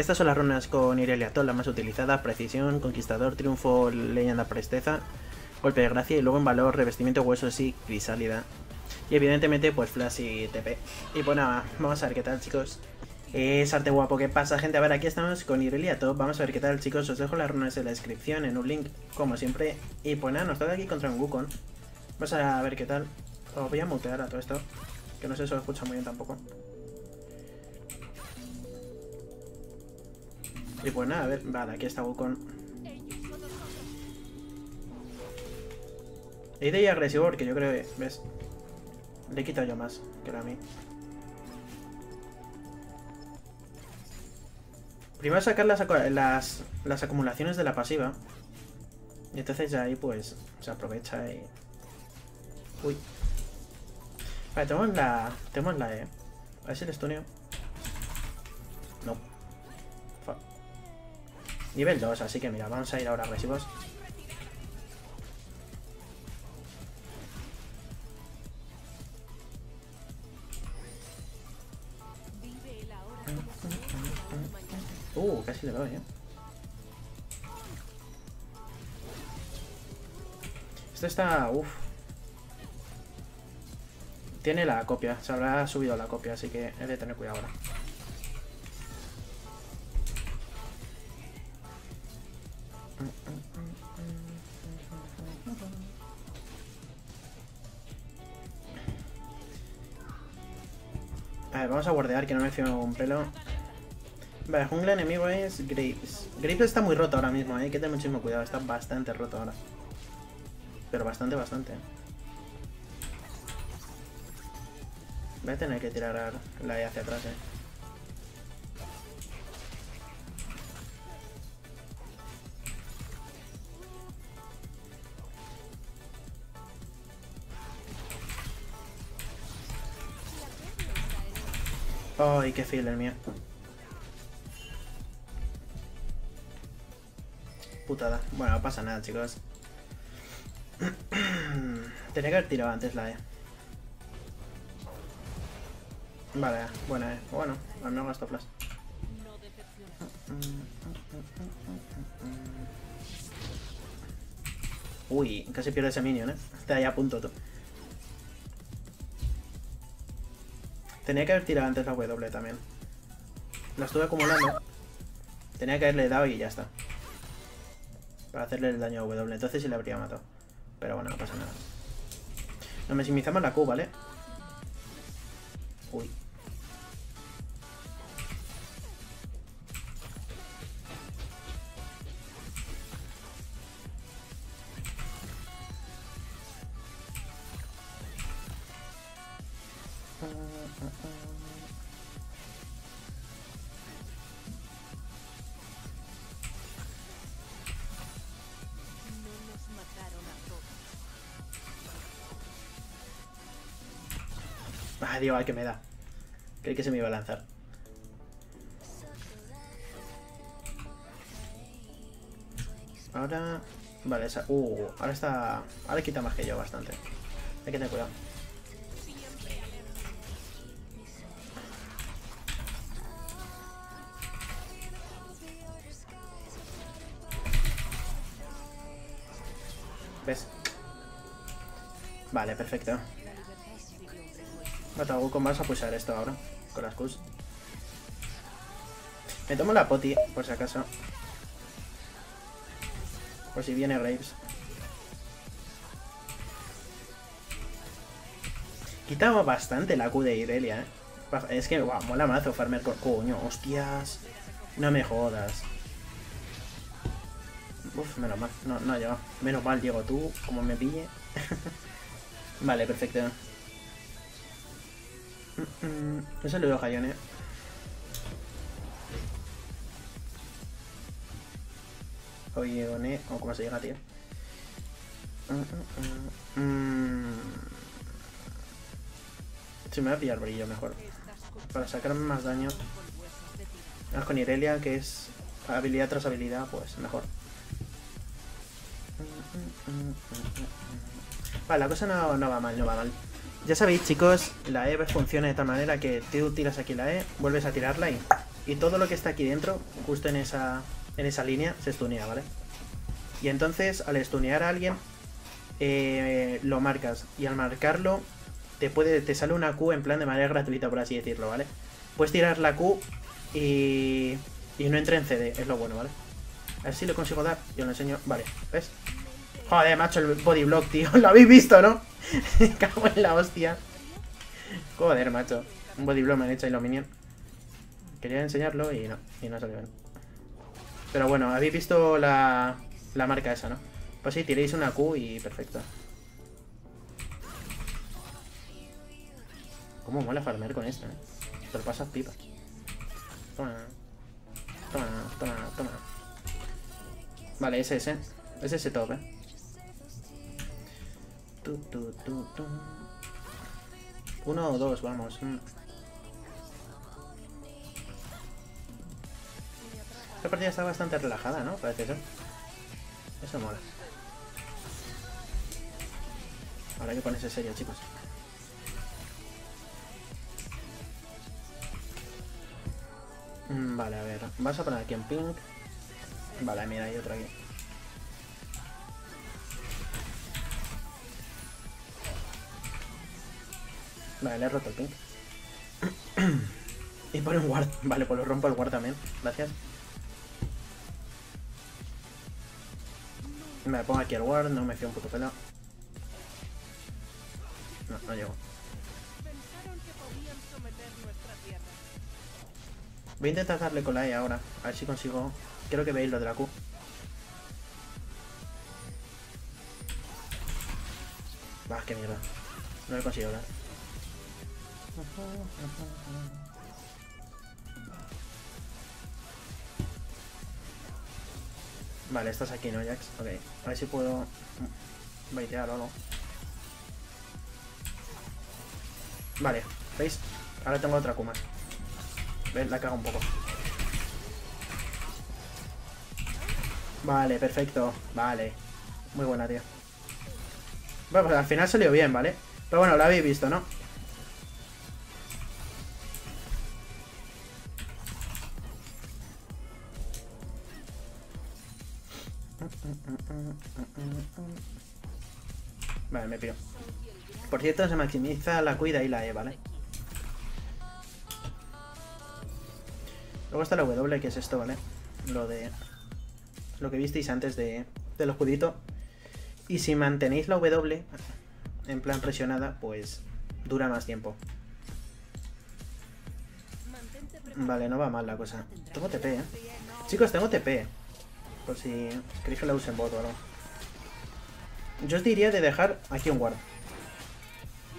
Estas son las runas con Irelia, todas las más utilizadas: Precisión, Conquistador, Triunfo, Leyenda, Presteza, Golpe de Gracia, y luego en Valor, Revestimiento de Huesos y Crisálida. Y evidentemente pues Flash y TP. Y pues nada, vamos a ver qué tal, chicos. Es arte guapo. ¿Qué pasa, gente? A ver, aquí estamos con Irelia. Vamos a ver qué tal, chicos. Os dejo las runas en la descripción, en un link, como siempre. Y pues nada, nos toca aquí contra un Wukong. Vamos a ver qué tal. Os voy a mutear a todo esto, que no sé si lo escucha muy bien tampoco. Y pues nada, a ver, vale, aquí está Wukong. Ida y agresivo, porque yo creo que, ¿ves? Le he quitado yo más, que era a mí. Primero sacar las acumulaciones de la pasiva. Y entonces ya ahí pues se aprovecha y... Uy. Vale, tenemos la E. A ver si el estuneo. No. Fuck. Nivel 2, así que mira, vamos a ir ahora agresivos. Casi le doy, eh. Esto está... Uff. Tiene la copia. Se habrá subido la copia, así que he de tener cuidado ahora. A ver, vamos a guardear, que no me fío un pelo. Vale, jungla enemigo es Graves. Graves está muy roto ahora mismo, hay que tener muchísimo cuidado. Está bastante roto ahora. Pero bastante, bastante. Voy a tener que tirar la E hacia atrás, eh. Ay, qué feel el mío. Putada. Bueno, no pasa nada, chicos. Tenía que haber tirado antes la E. Vale, buena E. Bueno, al menos gasto flash. Uy, casi pierdo ese minion, eh. Está ahí a punto tú. Tenía que haber tirado antes la W también. La estuve acumulando. Tenía que haberle dado y ya está. Para hacerle el daño a W, entonces sí le habría matado. Pero bueno, no pasa nada. Nos maximizamos la Q, ¿vale? Uy. Ah, digo, ay, que me da. Creí que se me iba a lanzar. Ahora... Vale, esa... ahora está... Ahora quita más que yo bastante. Hay que tener cuidado. ¿Ves? Vale, perfecto. Con vas a pulsar esto ahora, con las Qs. Me tomo la poti, por si acaso. Por si viene Graves. Quitamos bastante la Q de Irelia, eh. Es que, wow, mola mazo farmer con... Coño, hostias. No me jodas. Uf, menos mal. No, no ha llegado. Menos mal llego tú, como me pille. Vale, perfecto. Un saludo a Jaione. Oye, One, o como se llega, tío. Si me va a pillar brillo mejor. Para sacarme más daño. Vamos con Irelia, que es habilidad tras habilidad, pues mejor. Vale, la cosa no va mal, no va mal. Ya sabéis, chicos, la E funciona de tal manera que tú tiras aquí la E, vuelves a tirarla y... y todo lo que está aquí dentro, justo en esa línea, se stunea, ¿vale? Y entonces, al stunear a alguien, lo marcas, y al marcarlo te sale una Q en plan de manera gratuita, por así decirlo, ¿vale? Puedes tirar la Q y no entra en CD, es lo bueno, ¿vale? A ver si lo consigo dar, yo lo enseño, vale, ¿ves? Joder, macho, el body block, tío, lo habéis visto, ¿no? Me cago en la hostia. Joder, macho, un body block me han hecho ahí los minions. Quería enseñarlo y no salió bien. Pero bueno, habéis visto la marca esa, ¿no? Pues sí, tiréis una Q y perfecto. Cómo mola farmear con esto, ¿eh? Te lo pasas pipa. Toma, toma, toma, toma. Vale, ese es ese. Es ese top, ¿eh? Uno o dos, vamos. Esta partida está bastante relajada, ¿no? Parece ser. Eso mola. Ahora hay que ponerse serio, chicos. Vale, a ver. Vas a poner aquí en pink. Vale, mira, hay otro aquí. Vale, le he roto el pink. Y pone un guard. Vale, pues lo rompo el guard también. Gracias. Me pongo aquí el ward, no me fío un puto pelo. No, no llego. Voy a intentar darle con la E ahora. A ver si consigo... Creo que veis lo de la Q. Bah, qué mierda. No lo he conseguido hablar. Vale, estás aquí, ¿no, Jax? Ok, a ver si puedo baitear o algo. Vale, ¿veis? Ahora tengo otra Q más. ¿Ves? La cago un poco. Vale, perfecto. Vale. Muy buena, tío. Bueno, pues al final salió bien, ¿vale? Pero bueno, lo habéis visto, ¿no? Vale, me piro. Por cierto, se maximiza la Q y la E, ¿vale? Luego está la W, que es esto, ¿vale? Lo que visteis antes del escudito. Y si mantenéis la W en plan presionada, pues dura más tiempo. Vale, no va mal la cosa. Tengo TP, ¿eh? Chicos, tengo TP. Por si queréis que la usen bot o algo. Yo os diría de dejar aquí un guard.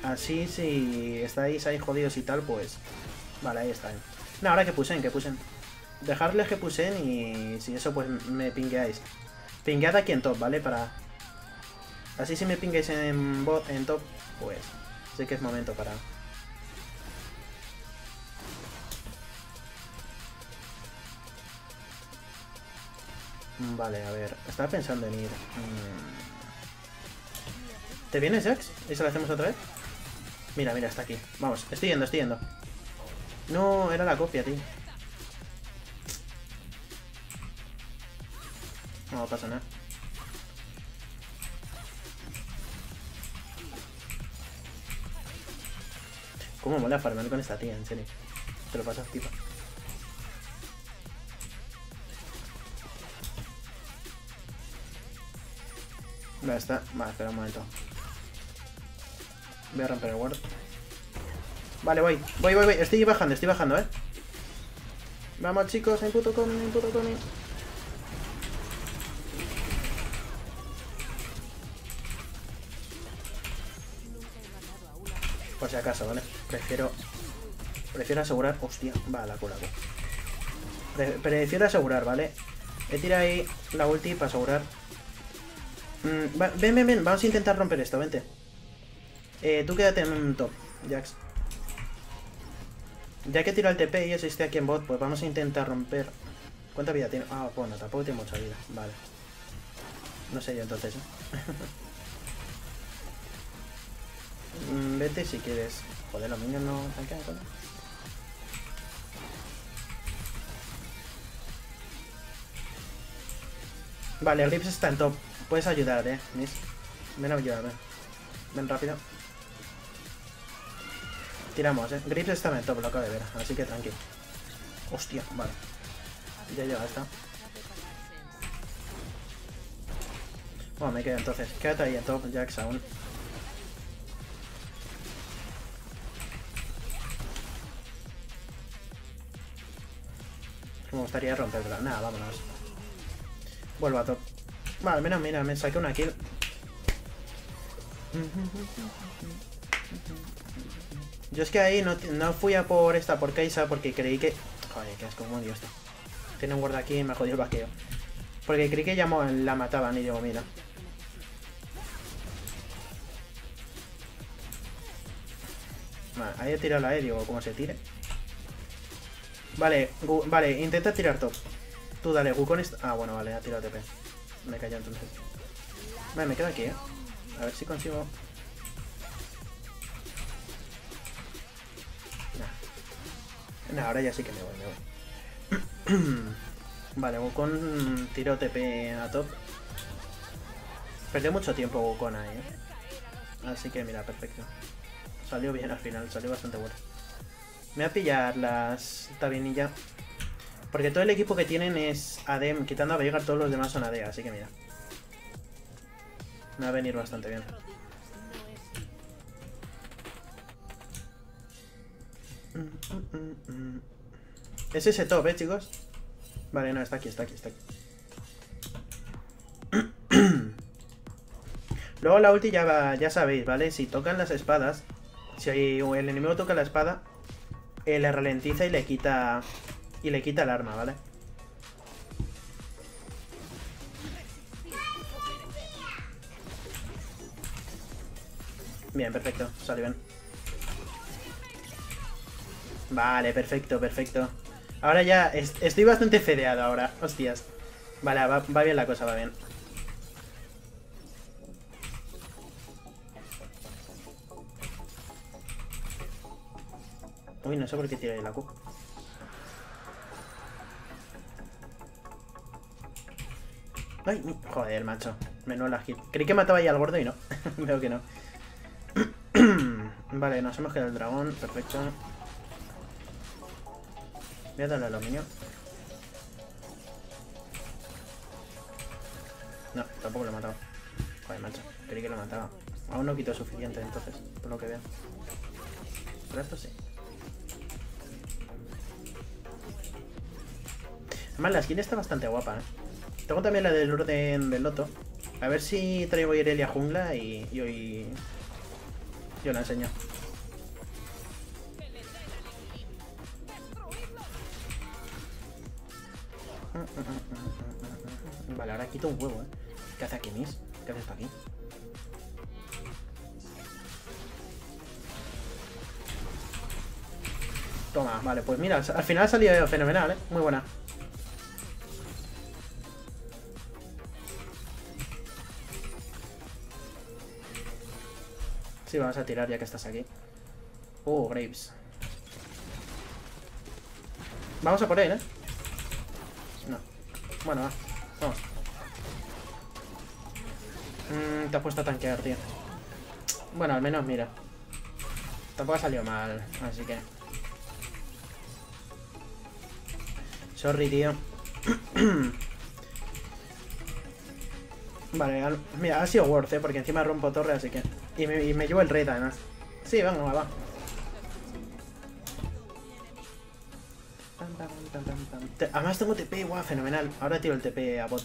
Así, si estáis ahí jodidos y tal, pues... Vale, ahí está. No, ahora que pusen. Dejarles que pusen y si eso, pues me pingueáis. Pinguead aquí en top, ¿vale? Para... Así si me pingueáis en bot, en top, pues... Sé que es momento para... Vale, a ver. Estaba pensando en ir... ¿Te vienes, Jax? ¿Eso lo hacemos otra vez? Mira, mira, está aquí. Vamos, estoy yendo. No, era la copia, tío. No pasa nada. Cómo mola farmear con esta tía, en serio. Te lo pasas, tipo. Vale, está. Vale, espera un momento. Voy a romper el ward. Vale, voy. Estoy bajando, ¿eh? Vamos, chicos. En puto comi. Por si acaso, ¿vale? Prefiero asegurar... Hostia, va, la cura. Prefiero asegurar, ¿vale? He tirado ahí la ulti para asegurar. Ven, vamos a intentar romper esto, vente. Tú quédate en un top, Jax. Ya que tiro el TP y eso esté aquí en bot, pues vamos a intentar romper. ¿Cuánta vida tiene? Ah, bueno, tampoco tiene mucha vida, vale. No sé yo entonces, ¿eh? Vete si quieres. Joder, los niños no... Vale, Grips está en top. Puedes ayudar, Miss. Ven a ayudarme. Ven rápido. Tiramos, Grips está en el top, lo acabo de ver. Así que tranquilo. Hostia, vale. Ya lleva esta. Bueno, me quedo entonces. Quédate ahí en top, Jax aún. Me gustaría romperla. Nada, vámonos. Vuelvo a top. Vale, al menos mira, me saqué una kill. Yo es que ahí no fui a por esta, por Kaisa, porque creí que... Joder, qué asco, como Dios esto. Tiene un guarda aquí y me jodió el vaqueo. Porque creí que ya la mataban y digo, mira. Vale, ahí he tirado la E, digo, como se tire. Vale, vale, intenta tirar top. Tú dale, Wukong está... Ah, bueno, vale, ha tirado TP. Me callo entonces. Vale, me quedo aquí, A ver si consigo... Nah, ahora ya sí que me voy. Vale, Wukong tiró TP a top. Perdió mucho tiempo Wukong ahí, Así que mira, perfecto. Salió bien al final, salió bastante bueno. Me voy a pillar las tabinillas. Porque todo el equipo que tienen es AD, quitando a Veigar, todos los demás son AD, así que mira. Me va a venir bastante bien. Es ese top, chicos. Vale, no, está aquí. Luego la ulti ya va, ya sabéis, ¿vale? Si tocan las espadas, si el enemigo toca la espada, le ralentiza y le quita el arma, ¿vale? Bien, perfecto, sale bien. Vale, perfecto. Ahora ya estoy bastante fedeado ahora, hostias. Vale, va bien la cosa, va bien. Uy, no sé por qué tiré la Q. Ay, joder, macho. Menudo la hit. Creí que mataba ya al gordo y no. Veo que no. Vale, nos hemos quedado el dragón. Perfecto. Voy a darle al dominio. No, tampoco lo he matado. Joder, macho. Creí que lo mataba. Aún no quito suficiente, entonces. Por lo que veo. Pero esto sí. Además, la skin está bastante guapa, Tengo también la del orden del loto. A ver si traigo Irelia jungla y hoy... Yo la enseño. Vale, ahora quito un huevo, ¿Qué hace aquí, Miss? ¿Qué haces tú aquí? Toma, vale, pues mira, al final ha salido fenomenal, Muy buena. Sí, vamos a tirar ya que estás aquí. Graves. Vamos a por él, No. Bueno, va. Vamos. Te has puesto a tanquear, tío. Bueno, al menos, mira. Tampoco ha salido mal, así que... Sorry, tío. Vale, mira, ha sido worth, porque encima rompo torre, así que... Y me llevo el raid, además. Sí, vamos, va. Además tengo TP, guau, fenomenal. Ahora tiro el TP a bot.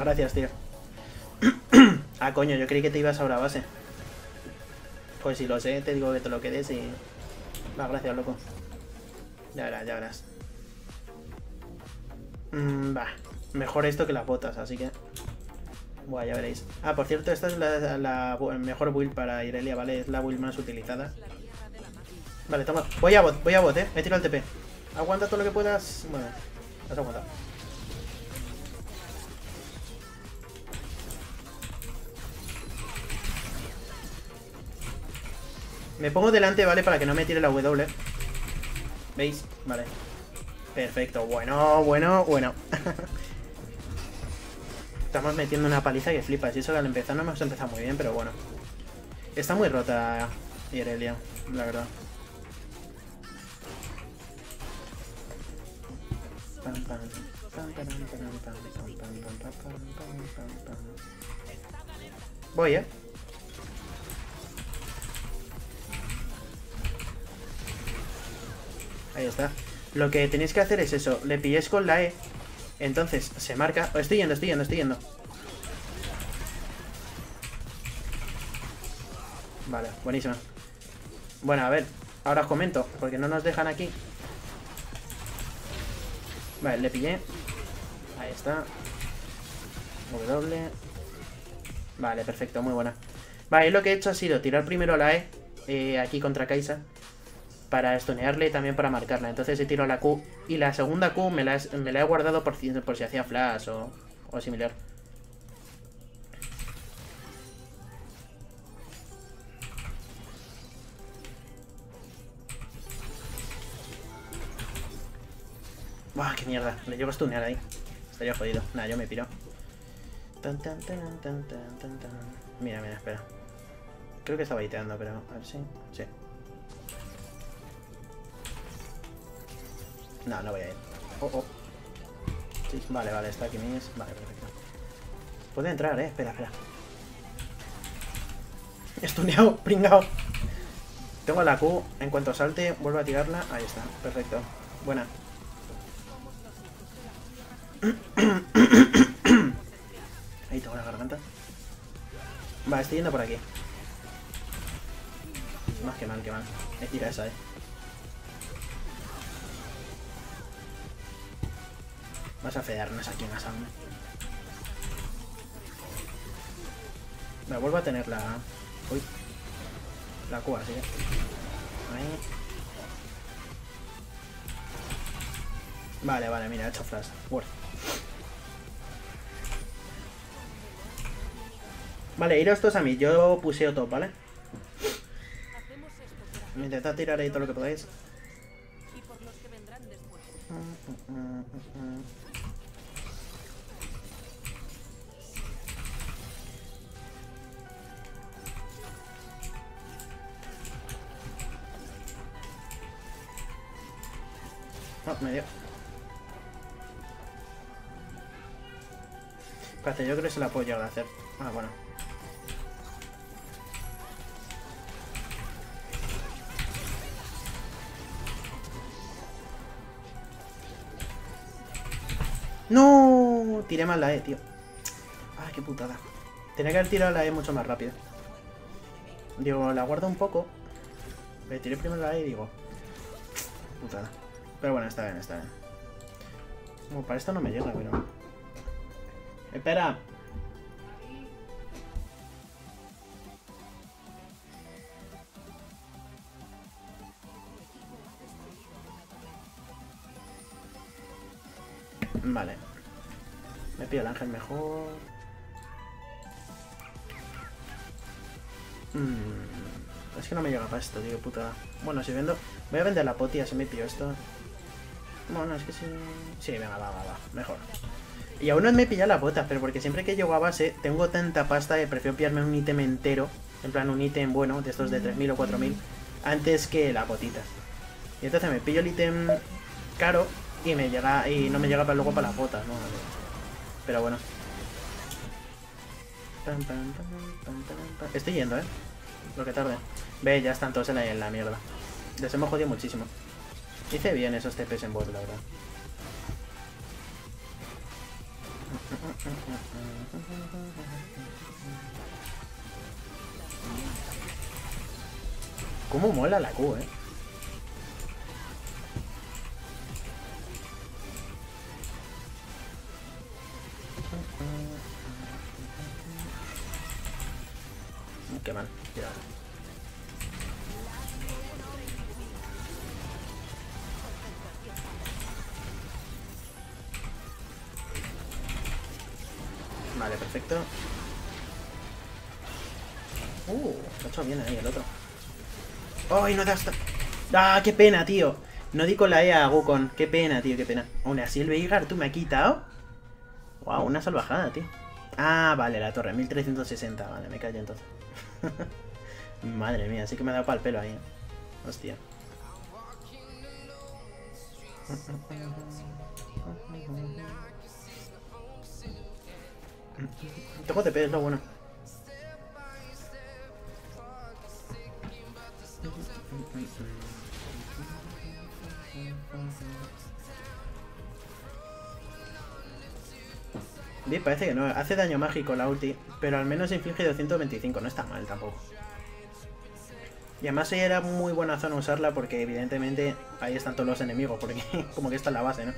Gracias, tío. Ah, coño, yo creí que te ibas ahora a base. Pues si lo sé, te digo que te lo quedes y... Va, gracias, loco. Ya verás. Va. Mejor esto que las botas, así que... Buah, ya veréis. Ah, por cierto, esta es la mejor build para Irelia, ¿vale? Es la build más utilizada. Vale, toma. Voy a bot, Me tiro al TP. Aguanta todo lo que puedas. Bueno, has aguantado. Me pongo delante, ¿vale? Para que no me tire la W. ¿Veis? Vale. Perfecto, bueno. Estamos metiendo una paliza que flipas. Y eso que al empezar no hemos empezado muy bien, pero bueno. Está muy rota Irelia, la verdad. Voy, ¿eh? Ahí está. Lo que tenéis que hacer es eso. Le pilléis con la E. Entonces se marca. Oh, estoy yendo. Vale, buenísima. Bueno, a ver. Ahora os comento. Porque no nos dejan aquí. Vale, le pillé. Ahí está. W. Vale, perfecto. Muy buena. Vale, lo que he hecho ha sido tirar primero la E. Aquí contra Kaisa. Para estunearle y también para marcarla. Entonces he tirado la Q. Y la segunda Q me la he guardado por si hacía flash o similar. ¡Buah, qué mierda! Le llevo a stunear ahí. Estaría jodido. Nada, yo me piro. Mira, espera. Creo que estaba baiteando, pero a ver si... Sí. No, no voy a ir. Oh. Sí, vale, está aquí mis. Vale, perfecto. Puede entrar, espera. Estuneado, pringao. Tengo la Q. En cuanto salte, vuelvo a tirarla. Ahí está, perfecto. Buena. Ahí tengo la garganta. Vale, estoy yendo por aquí. Más que mal, Me tira esa, Vas a fedarnos aquí en la sauna. Me vuelvo a tener la... Uy. La Q, así. Ahí. Vale, mira, he hecho flash. Word. Vale, iros todos a mí. Yo puseo top, ¿vale? Intentad tirar ahí todo lo que podáis. Oh, me dio. Espérate, yo creo que se la puedo llegar a hacer. Ah, bueno. ¡No! Tiré mal la E, tío. Ay, qué putada. Tenía que haber tirado la E mucho más rápido. Digo, la guardo un poco. Me tiré primero la E y digo... Putada. Pero bueno, está bien. Como para esto no me llega, pero... ¡Espera! Vale. Me pido el ángel mejor. Es que no me llega para esto, tío, puta. Bueno, si vendo... Voy a vender la potía si me pillo esto. Bueno, es que sí... Sí, venga, va. Mejor. Y aún no me he pillado la bota, pero porque siempre que llego a base tengo tanta pasta que prefiero pillarme un ítem entero, en plan un ítem bueno, de estos de 3000 o 4000, antes que la botita. Y entonces me pillo el ítem caro y me llega y no me llega para luego para las botas, ¿no? Pero bueno. Estoy yendo, Lo que tarde. Ve, ya están todos en la mierda. Les hemos jodido muchísimo. Hice bien esos TPs en bot, la verdad. Cómo mola la Q, Qué mal, ya. Vale, perfecto. Lo ha hecho bien ahí el otro. ¡Ay, no te has... ¡Ah, qué pena, tío! No di con la E a Wukong. Qué pena, tío, qué pena. Aún así el Veigar, tú me ha quitado. Wow, una salvajada, tío. Ah, vale, la torre, 1360. Vale, me callo entonces. Madre mía, sí que me ha dado pa'l pelo ahí, ¿eh? Hostia. Tengo TP, es lo bueno. Bien, parece que no. Hace daño mágico la ulti, pero al menos inflige 225. No está mal tampoco. Y además era muy buena zona usarla porque evidentemente ahí están todos los enemigos, porque como que esta es la base, ¿no?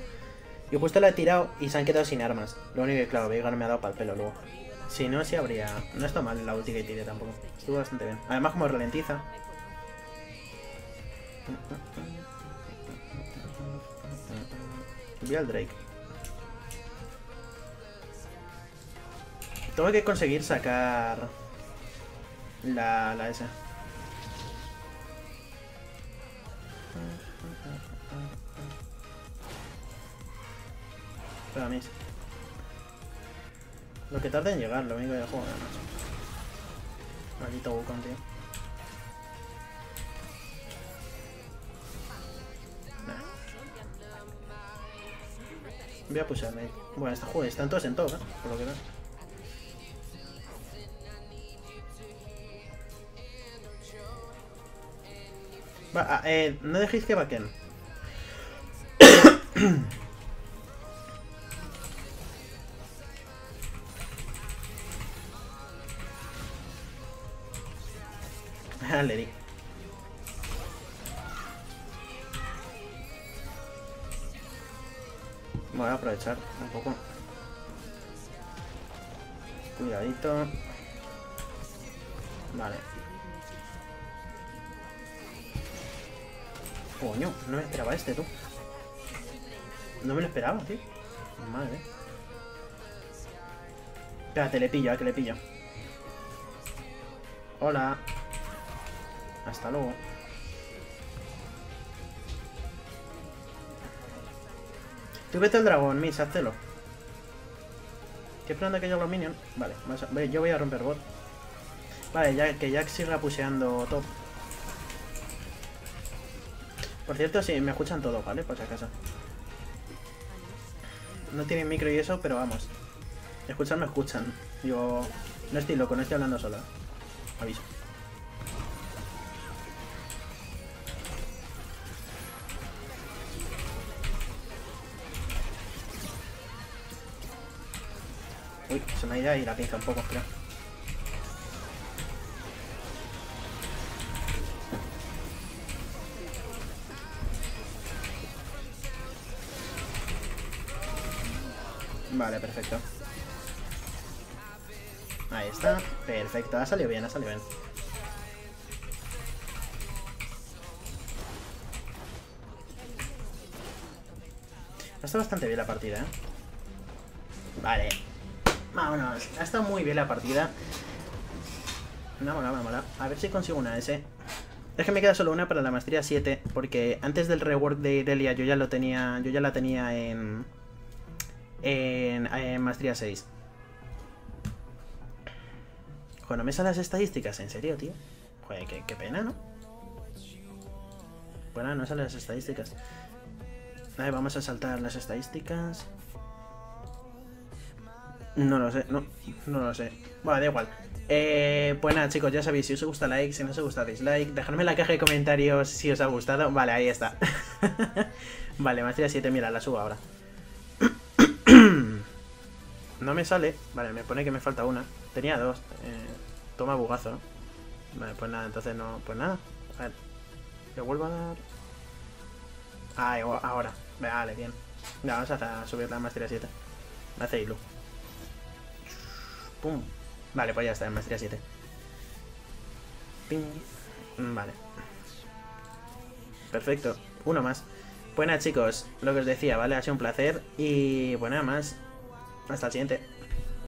Y justo la he tirado y se han quedado sin armas. Lo único que, claro, Veigar me ha dado pa'l pelo luego. Si no, sí habría... No está mal la ulti que tiré tampoco. Estuvo bastante bien. Además como ralentiza. Voy al Drake. Tengo que conseguir sacar... La esa. Para mí. Lo que tarda en llegar, lo único del juego, nada más. Maldito Wukong, tío. Nah. Voy a pusharme ahí. Bueno, este juego están todos en todo, ¿eh? Por lo que veo. Va, no dejéis que backen. Le di. Voy a aprovechar un poco. Cuidadito. Vale. Coño, no me esperaba este, tú. No me lo esperaba, tío. Madre. Espérate, le pillo, que le pillo. Hola. Hasta luego. Tú vete al dragón, Miss, háztelo. Estoy esperando que llegue los minions. Vale, yo voy a romper bot. Vale, ya que Jax siga puseando top. Por cierto, sí, me escuchan todos, ¿vale? Por si acaso. No tienen micro y eso, pero vamos. Escucharme, escuchan. Digo, no estoy loco, no estoy hablando solo. Aviso. Uy, se me ha ido ahí la pinza un poco, creo. Vale, perfecto. Ahí está. Perfecto, ha salido bien, ha salido bien. Ha estado bastante bien la partida, ¿eh? Vale. Vámonos, ha estado muy bien la partida. Me ha molado, me ha molado. A ver si consigo una S. Es que me queda solo una para la maestría 7. Porque antes del rework de Irelia yo ya lo tenía. Yo ya la tenía en maestría 6. Joder, no me salen las estadísticas, en serio, tío. Joder, qué pena, ¿no? Bueno, no salen las estadísticas. A ver, vamos a saltar las estadísticas. No lo sé, no lo sé. Bueno, da igual. Pues nada, chicos, ya sabéis, si os gusta like, si no os gusta dislike, dejadme en la caja de comentarios si os ha gustado. Vale, ahí está. Vale, maestría 7, mira, la subo ahora. No me sale. Vale, me pone que me falta una. Tenía dos. Toma bugazo, ¿no? Vale, pues nada, entonces no... Pues nada. A ver. Le vuelvo a dar... Ah, ahora. Vale, bien. Ya, vamos a subir la maestría 7. Me hace ilu. ¡Pum! Vale, pues ya está, en maestría 7. ¡Ping! Vale. Perfecto. Uno más. Bueno, chicos, lo que os decía, ¿vale? Ha sido un placer y, bueno, nada más. Hasta el siguiente.